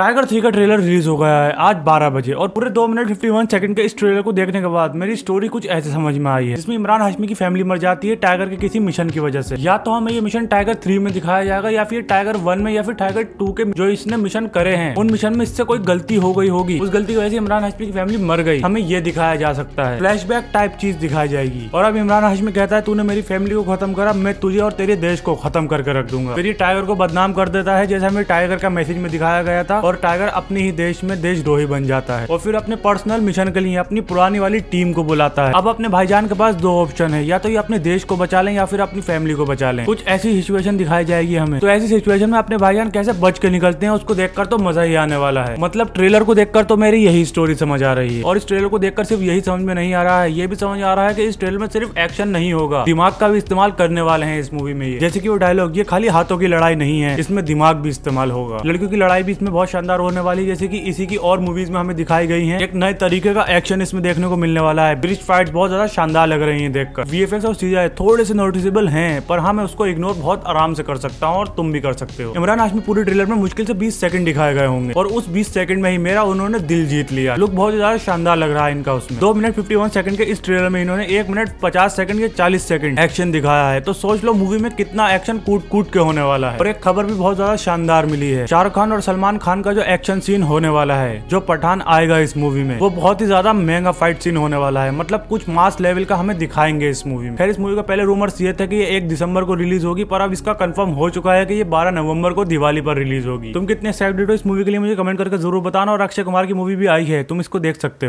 Tiger 3 का trailer release हो गया है आज 12 बजे और पूरे 2 मिनट 51 सेकंड के इस ट्रेलर को देखने के बाद मेरी स्टोरी कुछ ऐसे समझ में आई है, जिसमें इमरान हाशमी की फैमिली मर जाती है टाइगर के किसी मिशन की वजह से। या तो हमें ये मिशन टाइगर 3 में दिखाया जाएगा या फिर टाइगर 1 में या फिर टाइगर 2 के जो इसने मिशन करे हैं उन मिशन में इससे कोई गलती हो गई होगी, उस गलती की वजह से इमरान हाशमी की फैमिली मर गई, हमें ये दिखाया जा सकता है। फ्लैशबैक टाइप चीज दिखाई जाएगी और अब इमरान हाशमी कहता है तूने मेरी फैमिली को खत्म करा, मैं तुझे और तेरे देश को खत्म करके रख दूंगा। फिर ये टाइगर को बदनाम कर देता है जैसे हमें टाइगर का मैसेज में दिखाया गया था और टाइगर अपने ही देश में देशद्रोही बन जाता है और फिर अपने पर्सनल मिशन के लिए अपनी पुरानी वाली टीम को बुलाता है। अब अपने भाईजान के पास 2 ऑप्शन है, या तो ये अपने देश को बचा लें या फिर अपनी फैमिली को बचा लें। कुछ ऐसी सिचुएशन दिखाई जाएगी हमें, तो ऐसी सिचुएशन में अपने भाईजान कैसे बच के निकलते हैं उसको देखकर तो मजा ही आने वाला है। मतलब ट्रेलर को देखकर तो मेरी यही स्टोरी समझ आ रही है और इस ट्रेलर को देखकर सिर्फ यही समझ में नहीं आ रहा है, ये भी समझ आ रहा है कि इस ट्रेलर में सिर्फ एक्शन नहीं होगा, दिमाग का भी इस्तेमाल करने वाले हैं इस मूवी में। जैसे कि वो डायलॉग ये खाली हाथों की लड़ाई नहीं है, इसमें दिमाग भी इस्तेमाल होगा। लड़कियों की लड़ाई भी इसमें बहुत शानदार होने वाली है जैसे कि इसी की और मूवीज में हमें दिखाई गई है। एक नए तरीके का एक्शन इसमें देखने को मिलने वाला है, ब्रिज फाइट्स बहुत ज्यादा शानदार लग रही हैं देखकर। वीएफएक्स और सीजीआई थोड़े से नोटिसेबल हैं पर हाँ मैं उसको इग्नोर बहुत आराम से कर सकता हूँ और तुम भी कर सकते हो। इमरान हाशमी पूरे ट्रेलर में मुश्किल से 20 सेकंड दिखाए गए होंगे और उस 20 सेकंड में ही मेरा उन्होंने दिल जीत लिया। लुक बहुत ज्यादा शानदार लग रहा है इनका। उसमें 2 मिनट 51 सेकंड के इस ट्रेलर में इन्होंने 1 मिनट 50 सेकंड के 40 सेकंड एक्शन दिखाया है, तो सोच लो मूवी में कितना एक्शन कूट कूट के होने वाला है। और एक खबर भी बहुत ज्यादा शानदार मिली है, शाहरुख खान और सलमान खान का जो एक्शन सीन होने वाला है जो पठान आएगा इस मूवी में, वो बहुत ही ज्यादा महंगा फाइट सीन होने वाला है। मतलब कुछ मास लेवल का हमें दिखाएंगे इस मूवी में। खैर इस मूवी का पहले रूमर्स ये था कि ये 1 दिसंबर को रिलीज होगी पर अब इसका कंफर्म हो चुका है कि ये 12 नवंबर को दिवाली पर रिलीज होगी। तुम कितने एक्साइटेड हो इस मूवी के लिए मुझे कमेंट करके जरूर बताना। और अक्षय कुमार की मूवी भी आई है, तुम इसको देख सकते हो।